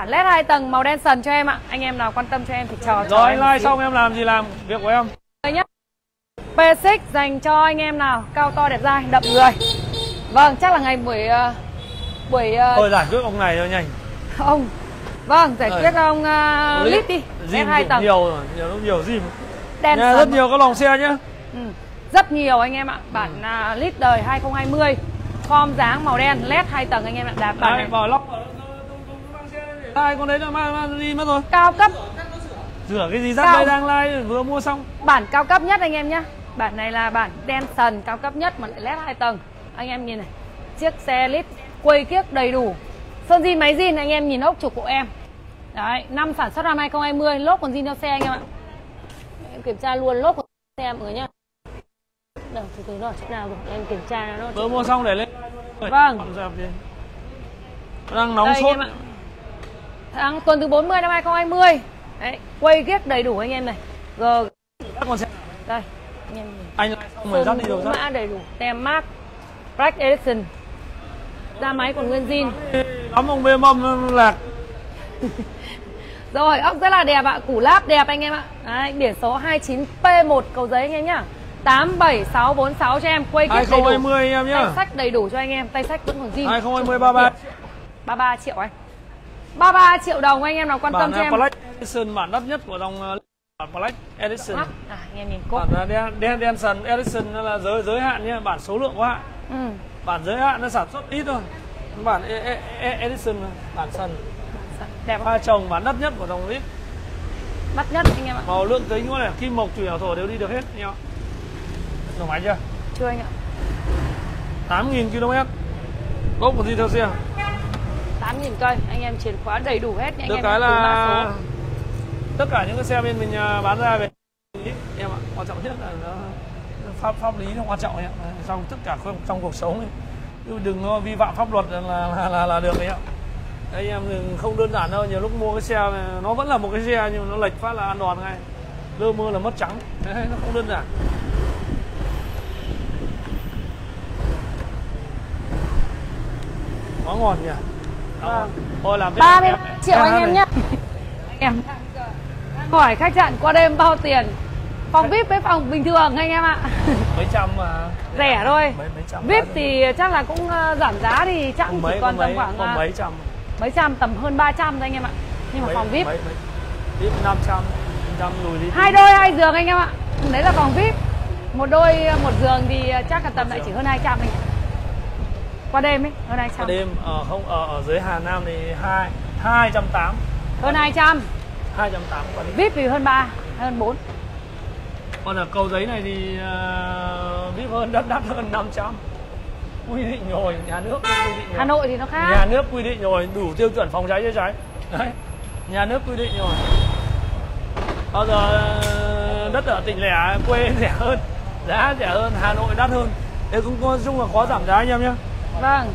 LED 2 tầng màu đen sần cho em ạ. Anh em nào quan tâm cho em thì chờ. Rồi anh like xong em làm gì làm việc của em. P6 dành cho anh em nào cao to đẹp dai đậm người. Vâng, chắc là ngày buổi giải quyết ông này cho nhanh. Ông. Vâng, giải quyết ông lít đi. LED 2 tầng. Nhiều rồi, nhiều dìm. Đen sần. Rất nhiều các lòng xe nhá. Ừ. Rất nhiều anh em ạ. Bản lít đời 2020. Com dáng màu đen LED 2 tầng anh em ạ. Đạp bản này vào lóc. Ai con đấy là mang đi mất rồi. Cao cấp. Rửa cái gì dắt đây đang like vừa mua xong. Bản cao cấp nhất anh em nhá. Bản này là bản đen sần cao cấp nhất mà lại LED 2 tầng. Anh em nhìn này. Chiếc xe lít quầy kiếc đầy đủ. Sơn zin máy zin anh em nhìn ốc trục của em. Đấy, năm sản xuất năm 2020, lốp còn zin cho xe anh em ạ. Em kiểm tra luôn lốp của xe em người nhá. Đâu từ rồi chỗ nào rồi, em kiểm tra nó. Vừa mua xong để lên. Vâng. Đang nóng sốt. Tháng tuần thứ 40 năm 2020. Đấy, quay ghiếc đầy đủ anh em này. Rồi. Đây, anh em. Anh mình dắt đi rồi mã đầy đủ, tem mác, Black Edition. Da máy còn nguyên zin. Lắm ông bê mâm lạc. Rồi, ốc rất là đẹp ạ, củ láp đẹp anh em ạ. Đấy, biển số 29P1 Cầu Giấy anh em nhá. 87646 cho em, quay ghiếc đầy đủ. 2020 em nhá. Tay sách đầy đủ cho anh em, tay sách vẫn còn zin. 2020 33 triệu anh. 33 triệu đồng anh em nào quan tâm cho em. Black Edition bản đắt nhất của dòng Black Edition. À, anh em nhìn cốt. Bản đen sần Edition là giới hạn nhé, bản số lượng quá. Ừ. Bản giới hạn nó sản xuất ít thôi. Bản Edition bản sần. Đẹp không? Ba chồng bản đắt nhất của dòng lít. Đắt nhất anh em ạ. Màu lượng tính quá này, kim mộc chùy hảo thổ đều đi được hết nhá. Nổ máy chưa? Chưa anh ạ. 8.000 km. Gốc của gì theo xe? 8.000 cây, anh em chìa khóa đầy đủ hết nha anh em. Được cái là tất cả những cái xe bên mình bán ra về em ạ, quan trọng nhất là pháp lý nó quan trọng em ạ. Trong tất cả trong cuộc sống ấy, đừng nó vi phạm pháp luật là được đấy ạ. Anh em không đơn giản đâu, nhiều lúc mua cái xe này, nó vẫn là một cái xe nhưng nó lệch phát là ăn đòn ngay. Lơ mơ là mất trắng. Đấy, nó không đơn giản. Quá ngon nhỉ. Vâng. Thôi làm 30 triệu anh em nhé. Anh em hỏi khách sạn qua đêm bao tiền? Phòng VIP với phòng bình thường anh em ạ. Mấy trăm mà. Rẻ thôi. Mấy trăm VIP thì chắc là cũng giảm giá thì chắc chỉ còn tầm khoảng mấy trăm tầm hơn 300 thôi anh em ạ. Nhưng mà phòng VIP VIP 500 lùi đi. 2 đôi 2 giường anh em ạ. Đấy là phòng VIP. 1 đôi 1 giường thì chắc là tầm lại chỉ hơn 200 anh ạ. Qua đêm ấy, hơn 200. Qua đêm ở dưới Hà Nam thì 280. Hơn 200. 280 qua đêm. VIP thì hơn 3, hơn 4. Còn ở Cầu Giấy này thì VIP hơn đắt hơn 500. Quy định rồi, nhà nước quy định rồi. Hà Nội thì nó khác. Nhà nước quy định rồi, đủ tiêu chuẩn phòng cháy chữa cháy. Đấy. Nhà nước quy định rồi. Bao giờ đất ở tỉnh lẻ quê rẻ hơn, giá rẻ hơn, Hà Nội đắt hơn. Thế cũng có chung là khó giảm giá anh em nhé. Vâng.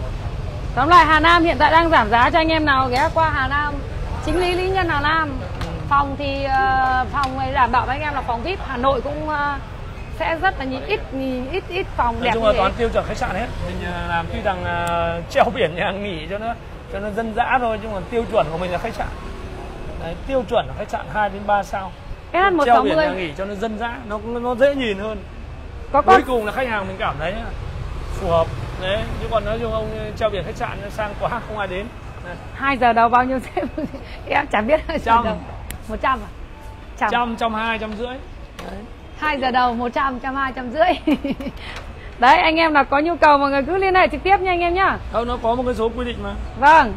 Tóm lại Hà Nam hiện tại đang giảm giá cho anh em nào ghé qua Hà Nam. Chính lý Lý Nhân Hà Nam. Phòng thì phòng này đảm bảo với anh em là phòng VIP. Hà Nội cũng sẽ rất là ít phòng nói đẹp. Nói chung là toán tiêu chuẩn khách sạn hết. Mình làm tuy rằng treo biển nhà nghỉ cho nó dân dã thôi, nhưng mà tiêu chuẩn của mình là khách sạn. Đấy, tiêu chuẩn là khách sạn 2 đến 3 sao. Treo biển nhà nghỉ cho nó dân dã, nó dễ nhìn hơn. Có cuối cùng là khách hàng mình cảm thấy phù hợp. Đấy, chứ còn nói chung ông treo biển khách sạn sang quá không ai đến. 2 giờ đầu bao nhiêu xếp? Em chả biết. 100 à? 120, 150. 2 giờ đầu 120, 150. Đấy, anh em nào có nhu cầu mọi người cứ liên hệ trực tiếp nha anh em nhá. Không, nó có một cái số quy định mà. Vâng,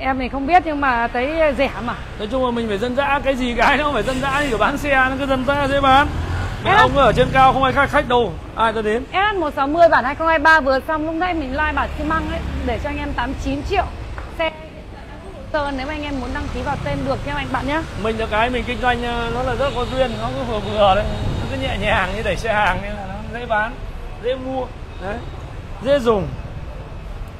em thì không biết nhưng mà thấy rẻ mà. Nói chung là mình phải dân dã, cái gì cái nó không phải dân dã thì bán xe nó cứ dân dã dễ bán. Ông ở trên cao không ai khách đâu, ai ta đến. S160 bản 2023 vừa xong, lúc nãy mình like bản xi măng ấy để cho anh em 89 triệu. Xe sơn nếu mà anh em muốn đăng ký vào tên được theo anh bạn nhá. Mình là cái mình kinh doanh nó là rất có duyên, nó cứ vừa đấy, nó cứ nhẹ nhàng như đẩy xe hàng nên là nó dễ bán, dễ mua, đấy, dễ dùng.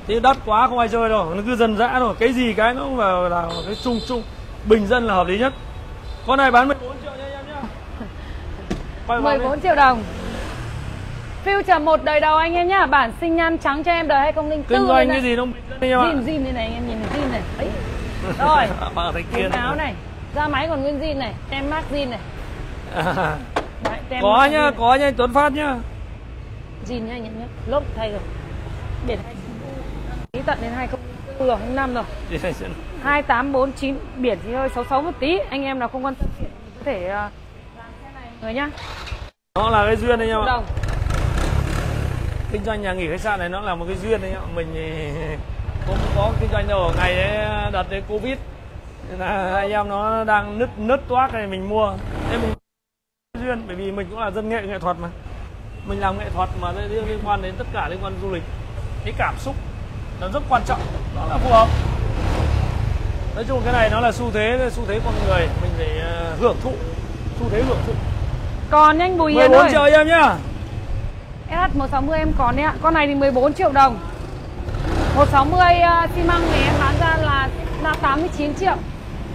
Thế đắt quá không ai chơi đâu, nó cứ dân dã rồi, cái gì cái nó cũng là cái chung bình dân là hợp lý nhất. Con này bán 14 triệu nhá. 14 triệu đồng. Future 1 đời đầu anh em nhá, bản sinh nhan trắng cho em đời 2004. Kinh doanh cái gì đâu. Dìm này anh em nhìn dìm này. Ấy. Rồi quần áo này, da máy còn nguyên zin này, tem mác zin này. Đấy, tem có nhá, có nhá, Tuấn Phát nhá. Zin hay nhận nhất, lốp thay rồi. Biển tí tận đến 2005 rồi. 2849, biển thì hơi 66 một tí. Anh em nào không quan tâm biển có thể làm xe này rồi nhá. Nó là cái duyên đấy em ạ. Kinh doanh nhà nghỉ khách sạn này nó là một cái duyên đấy em. Mình cũng có kinh doanh đâu, ngày ấy đợt đấy Covid nên là anh em nó đang nứt toác này mình mua. Thế mình duyên, bởi vì mình cũng là dân nghệ thuật mà. Mình làm nghệ thuật mà liên quan đến tất cả, liên quan đến du lịch. Cái cảm xúc nó rất quan trọng, nó là phù hợp. Nói chung cái này nó là xu thế con người, mình phải hưởng thụ, xu thế hưởng thụ. Còn anh Bùi Yên ơi, 14 triệu em nhá. SH160 em còn đấy ạ. Con này thì 14 triệu đồng. 160 xi măng thì em bán ra là 89 triệu.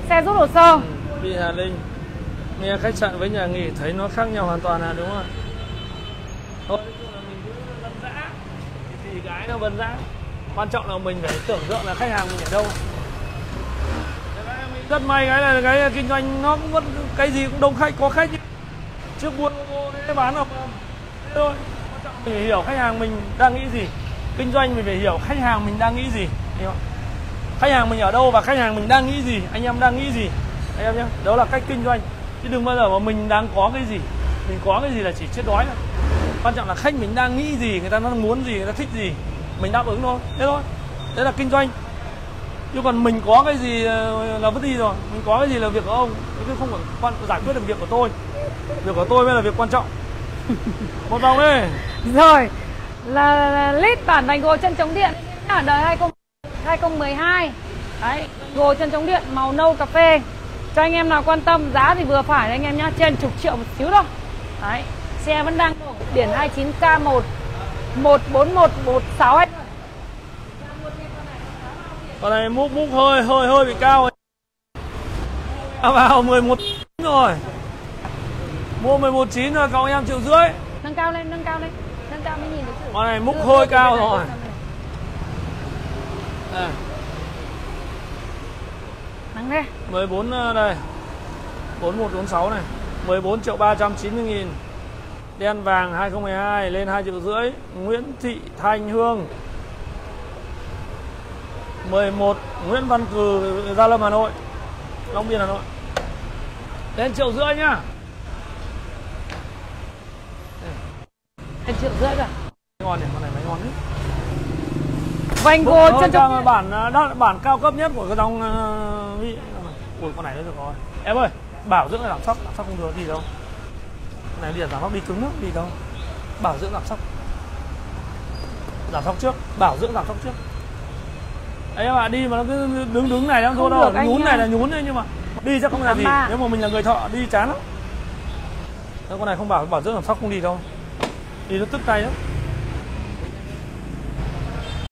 Xe rút hồ sơ. Vì Hà Linh nghe khách sạn với nhà nghỉ thấy nó khác nhau hoàn toàn là đúng không? Thôi mình cứ bần dã thì cái nó bần dã. Quan trọng là mình phải tưởng tượng là khách hàng mình ở đâu. Mình rất may cái là cái kinh doanh nó cũng vẫn cái gì cũng đông khách, có khách. Trước buôn cái bán là thôi. Mình phải hiểu khách hàng mình đang nghĩ gì. Kinh doanh mình phải hiểu khách hàng mình đang nghĩ gì. Khách hàng mình ở đâu và khách hàng mình đang nghĩ gì. Anh em đang nghĩ gì. Anh em nhé. Đó là cách kinh doanh. Chứ đừng bao giờ mà mình đang có cái gì. Mình có cái gì là chỉ chết đói thôi. Quan trọng là khách mình đang nghĩ gì. Người ta muốn gì, người ta thích gì. Mình đáp ứng thôi. Thế thôi. Đấy là kinh doanh. Chứ còn mình có cái gì là vứt đi rồi. Mình có cái gì là việc của ông. Chứ không phải giải quyết được việc của tôi. Việc của tôi mới là việc quan trọng. Một vòng đi. Rồi là lít bản vành gồ chân chống điện ở đời 2012. Đấy, gồ chân chống điện màu nâu cà phê. Cho anh em nào quan tâm, giá thì vừa phải đấy anh em nhá, trên chục triệu một xíu thôi. Đấy, xe vẫn đang đổ. Biển 29K1 141162. Con này múc hơi bị cao rồi. Vào 11 rồi. Mua 11.9 rồi, cậu em 1,5 triệu. Nâng cao lên. Nâng cao mới nhìn được sự. Con này múc hơi cao rồi. Đây. Nắng đây. 14 đây. 4146 này. 14.390.000. Đen vàng 2012 lên 2,5 triệu. Nguyễn Thị Thanh Hương. 11 Nguyễn Văn Cừ, Gia Lâm Hà Nội. Long Biên Hà Nội. Lên 1,5 triệu nhá. 1,5 triệu cả. Ngon này, con này máy ngon đấy. Vành gồ chân trong bản cao cấp nhất của cái dòng vị. Ui con này nó được rồi. Em ơi, bảo dưỡng là giảm sóc không được đi đâu. Con này liền giảm sóc đi cứng nước đi đâu. Bảo dưỡng giảm sóc. Giảm sóc trước, bảo dưỡng giảm sóc trước. Đấy các bạn đi mà nó cứ đứng này nó thôi đâu, nhún này là nhún đấy nhưng mà đi chắc không là gì. Nếu mà mình là người thợ đi chán lắm. Con này không bảo dưỡng giảm sóc không đi đâu. Thì nó tức tay lắm.